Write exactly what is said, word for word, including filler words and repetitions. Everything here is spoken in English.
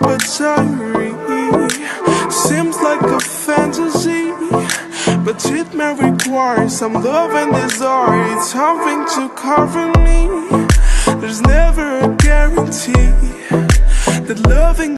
but diary seems like a fantasy, but treatment requires some love and desire. It's something to cover me.